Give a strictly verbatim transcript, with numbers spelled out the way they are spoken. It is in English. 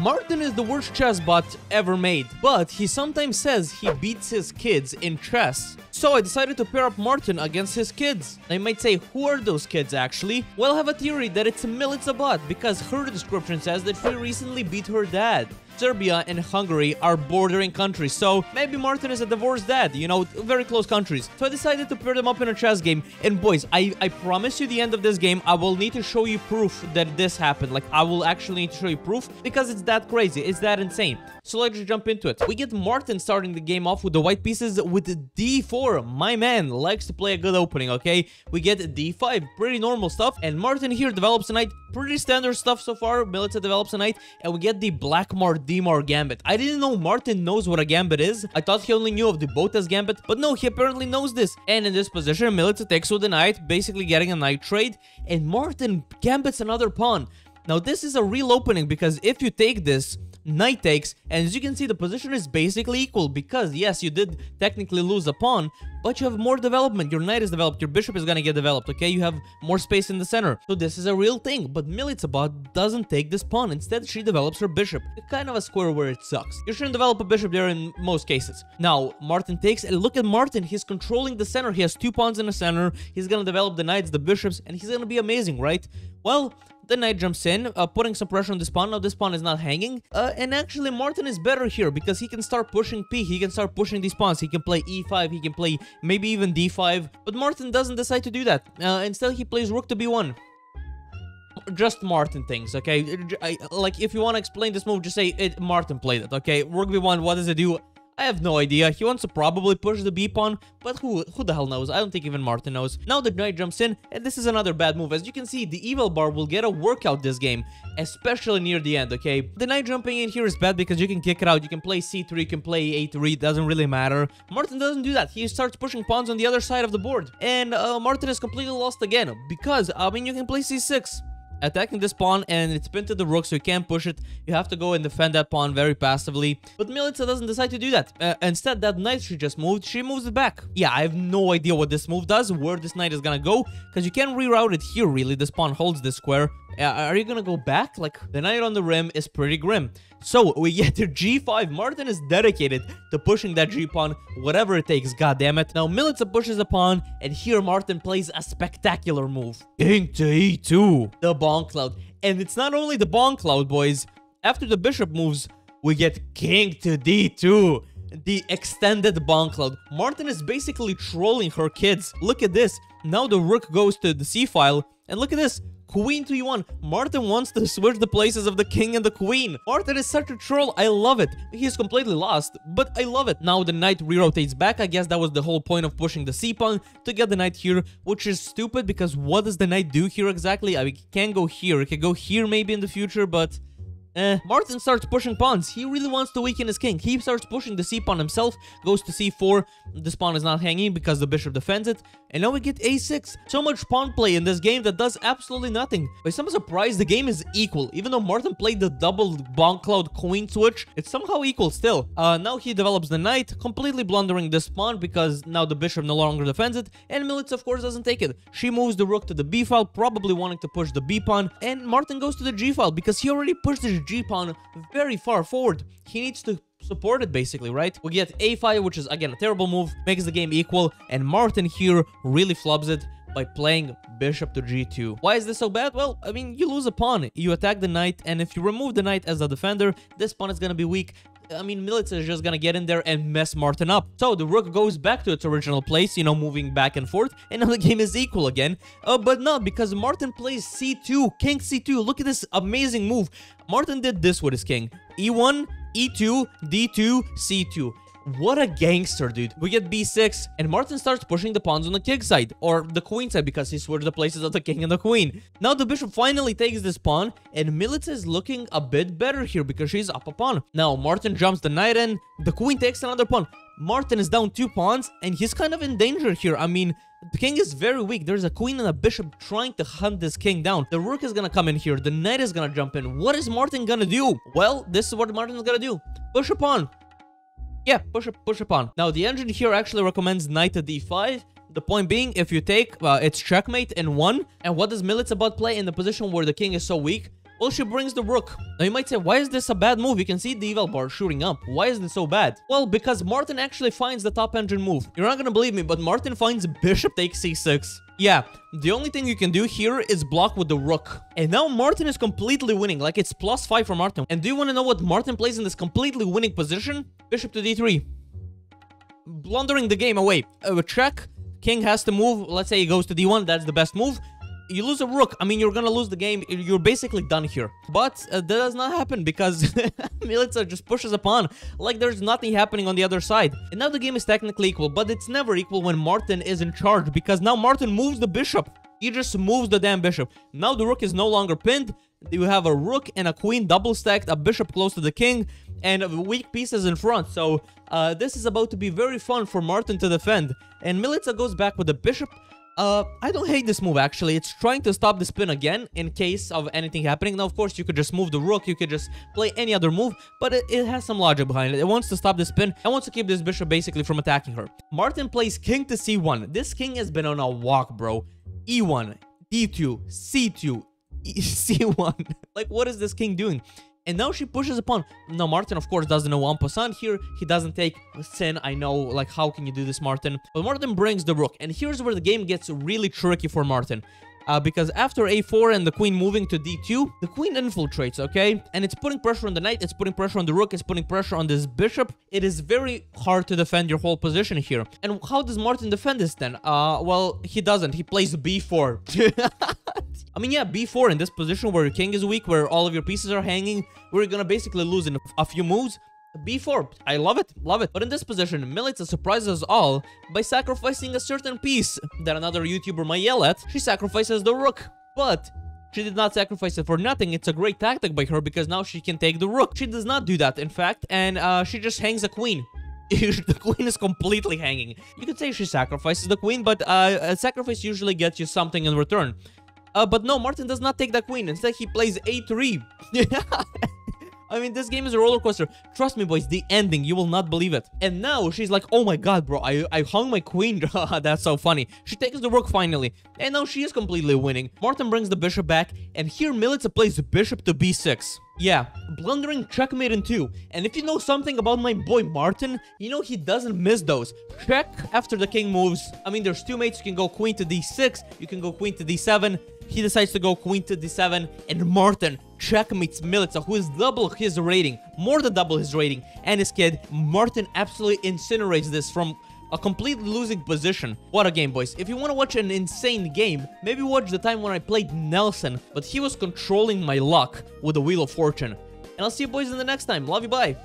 Martin is the worst chess bot ever made, but he sometimes says he beats his kids in chess. So I decided to pair up Martin against his kids. Now you might say, who are those kids actually? Well, I have a theory that it's a Militsa bot, because her description says that she recently beat her dad. Serbia and Hungary are bordering countries, so maybe Martin is a divorced dad, you know, very close countries. So I decided to pair them up in a chess game, and boys, I, I promise you the end of this game, I will need to show you proof that this happened. Like, I will actually need to show you proof, because it's that crazy, it's that insane. So let's just jump into it. We get Martin starting the game off with the white pieces with d four. My man likes to play a good opening, okay? We get d five, pretty normal stuff, and Martin here develops a knight, pretty standard stuff so far. Militsa develops a knight, and we get the Blackmar-Diemer Gambit. I didn't know Martin knows what a gambit is. I thought he only knew of the Botas Gambit, but no, he apparently knows this. And in this position, Militsa takes with the knight, basically getting a knight trade, and Martin gambits another pawn. Now, this is a real opening, because if you take this, knight takes, and as you can see, the position is basically equal, because yes, you did technically lose a pawn, but you have more development. Your knight is developed, your bishop is gonna get developed, okay? You have more space in the center. So this is a real thing, but Militsa bot doesn't take this pawn. Instead, she develops her bishop. It's kind of a square where it sucks. You shouldn't develop a bishop there in most cases. Now, Martin takes, and look at Martin. He's controlling the center. He has two pawns in the center. He's gonna develop the knights, the bishops, and he's gonna be amazing, right? Well, the knight jumps in, uh, putting some pressure on this pawn. Now this pawn is not hanging, uh, and actually Martin is better here, because he can start pushing P, he can start pushing these pawns, he can play e five, he can play maybe even d five, but Martin doesn't decide to do that. Uh, instead he plays rook to b one. Just Martin things, okay? I, like, if you want to explain this move, just say it. Martin played it, okay? Rook b one, what does it do? I have no idea. He wants to probably push the b-pawn, but who who the hell knows? I don't think even Martin knows. Now the knight jumps in, and this is another bad move. As you can see, the evil bar will get a workout this game, especially near the end, okay? The knight jumping in here is bad, because you can kick it out. You can play c three, you can play a three, it doesn't really matter. Martin doesn't do that. He starts pushing pawns on the other side of the board, and uh, Martin is completely lost again, because, I mean, you can play c six. Attacking this pawn, and it's pinned to the rook, so you can't push it. You have to go and defend that pawn very passively. But Militsa doesn't decide to do that. Uh, instead, that knight she just moved, she moves it back. Yeah, I have no idea what this move does, where this knight is gonna go, because you can't reroute it here, really. This pawn holds this square. Uh, are you gonna go back? Like, the knight on the rim is pretty grim. So, we get to g five. Martin is dedicated to pushing that g-pawn, whatever it takes, goddammit. Now, Militsa pushes a pawn, and here Martin plays a spectacular move. King to e two. The bong cloud. And it's not only the bong cloud, boys. After the bishop moves, we get king to d two. The extended bong cloud. Martin is basically trolling her kids. Look at this. Now the rook goes to the c-file, and look at this. Queen to e one. Martin wants to switch the places of the king and the queen. Martin is such a troll. I love it. He's completely lost, but I love it. Now the knight rerotates back. I guess that was the whole point of pushing the c-pawn, to get the knight here, which is stupid, because what does the knight do here exactly? I mean, it can go here. It can go here maybe in the future, but... Eh. Martin starts pushing pawns. He really wants to weaken his king. He starts pushing the c-pawn himself, goes to c four. This pawn is not hanging because the bishop defends it. And now we get a six. So much pawn play in this game that does absolutely nothing. By some surprise, the game is equal. Even though Martin played the double bong cloud queen switch, it's somehow equal still. Uh, now he develops the knight, completely blundering this pawn, because now the bishop no longer defends it. And Militsa, of course, doesn't take it. She moves the rook to the b-file, probably wanting to push the b-pawn. And Martin goes to the g-file, because he already pushed the g-pawn very far forward. He needs to support it, basically, right? We get a five, which is again a terrible move, makes the game equal, and Martin here really flubs it by playing bishop to g two. Why is this so bad? Well, I mean, you lose a pawn, you attack the knight, and if you remove the knight as a defender, this pawn is gonna be weak. I mean, Militsa is just gonna get in there and mess Martin up. So the rook goes back to its original place, you know, moving back and forth, and now the game is equal again. Uh, but not, because Martin plays c two, king c two. Look at this amazing move. Martin did this with his king. e one, e two, d two, c two. What a gangster, dude. We get b six, and Martin starts pushing the pawns on the king side, or the queen side, because he switched the places of the king and the queen. Now the bishop finally takes this pawn, and Militsa is looking a bit better here, because she's up a pawn. Now Martin jumps the knight in, the queen takes another pawn. Martin is down two pawns, and he's kind of in danger here. I mean, the king is very weak. There's a queen and a bishop trying to hunt this king down. The rook is gonna come in here. The knight is gonna jump in. What is Martin gonna do? Well, this is what Martin is gonna do. Push a pawn. Yeah, push a, push a pawn. Now, the engine here actually recommends knight to d five. The point being, if you take, uh, it's checkmate in one. And what does Militsa bot play in the position where the king is so weak? Well, she brings the rook. Now you might say, why is this a bad move? You can see the eval bar shooting up. Why is this so bad? Well, because Martin actually finds the top engine move. You're not gonna believe me, but Martin finds bishop takes c six. Yeah, the only thing you can do here is block with the rook. And now Martin is completely winning. Like, it's plus five for Martin. And do you want to know what Martin plays in this completely winning position? Bishop to d three. Blundering the game away. Uh, check. King has to move. Let's say he goes to d one. That's the best move. You lose a rook. I mean, you're gonna lose the game. You're basically done here. But uh, that does not happen because Militsa just pushes a pawn like there's nothing happening on the other side. And now the game is technically equal, but it's never equal when Martin is in charge because now Martin moves the bishop. He just moves the damn bishop. Now the rook is no longer pinned. You have a rook and a queen double stacked, a bishop close to the king, and weak pieces in front. So uh, this is about to be very fun for Martin to defend. And Militsa goes back with the bishop. Uh, I don't hate this move, actually. It's trying to stop the spin again in case of anything happening. Now, of course, you could just move the rook. You could just play any other move, but it, it has some logic behind it. It wants to stop the spin and wants to keep this bishop basically from attacking her. Martin plays king to c one. This king has been on a walk, bro. e one, d two, c two, e c one. Like, what is this king doing? And now she pushes a pawn. Now, Martin, of course, doesn't know en passant here. He doesn't take sin. I know, like, how can you do this, Martin? But Martin brings the rook. And here's where the game gets really tricky for Martin. Uh, because after a four and the queen moving to d two, the queen infiltrates, okay? And it's putting pressure on the knight. It's putting pressure on the rook. It's putting pressure on this bishop. It is very hard to defend your whole position here. And how does Martin defend this then? Uh, well, he doesn't. He plays b four. I mean, yeah, b four in this position where your king is weak, where all of your pieces are hanging, where you're gonna basically lose in a few moves. b four, I love it, love it. But in this position, Militsa surprises us all by sacrificing a certain piece that another YouTuber might yell at. She sacrifices the rook, but she did not sacrifice it for nothing. It's a great tactic by her because now she can take the rook. She does not do that, in fact, and uh, she just hangs a queen. The queen is completely hanging. You could say she sacrifices the queen, but uh, a sacrifice usually gets you something in return. Uh, but no, Martin does not take that queen. Instead, he plays a three. I mean, this game is a roller coaster. Trust me, boys, the ending, you will not believe it. And now she's like, oh my god, bro, I, I hung my queen. That's so funny. She takes the rook finally. And now she is completely winning. Martin brings the bishop back. And here, Militsa plays the bishop to b six. Yeah, blundering checkmate in two. And if you know something about my boy Martin, you know he doesn't miss those. Check after the king moves. I mean, there's two mates. You can go queen to d six. You can go queen to d seven. He decides to go queen to d seven. And Martin checkmates Militsa, who is double his rating. More than double his rating. And his kid, Martin, absolutely incinerates this from a completely losing position. What a game, boys. If you want to watch an insane game, maybe watch the time when I played Nelson, but he was controlling my luck with the Wheel of Fortune. And I'll see you boys in the next time. Love you, bye.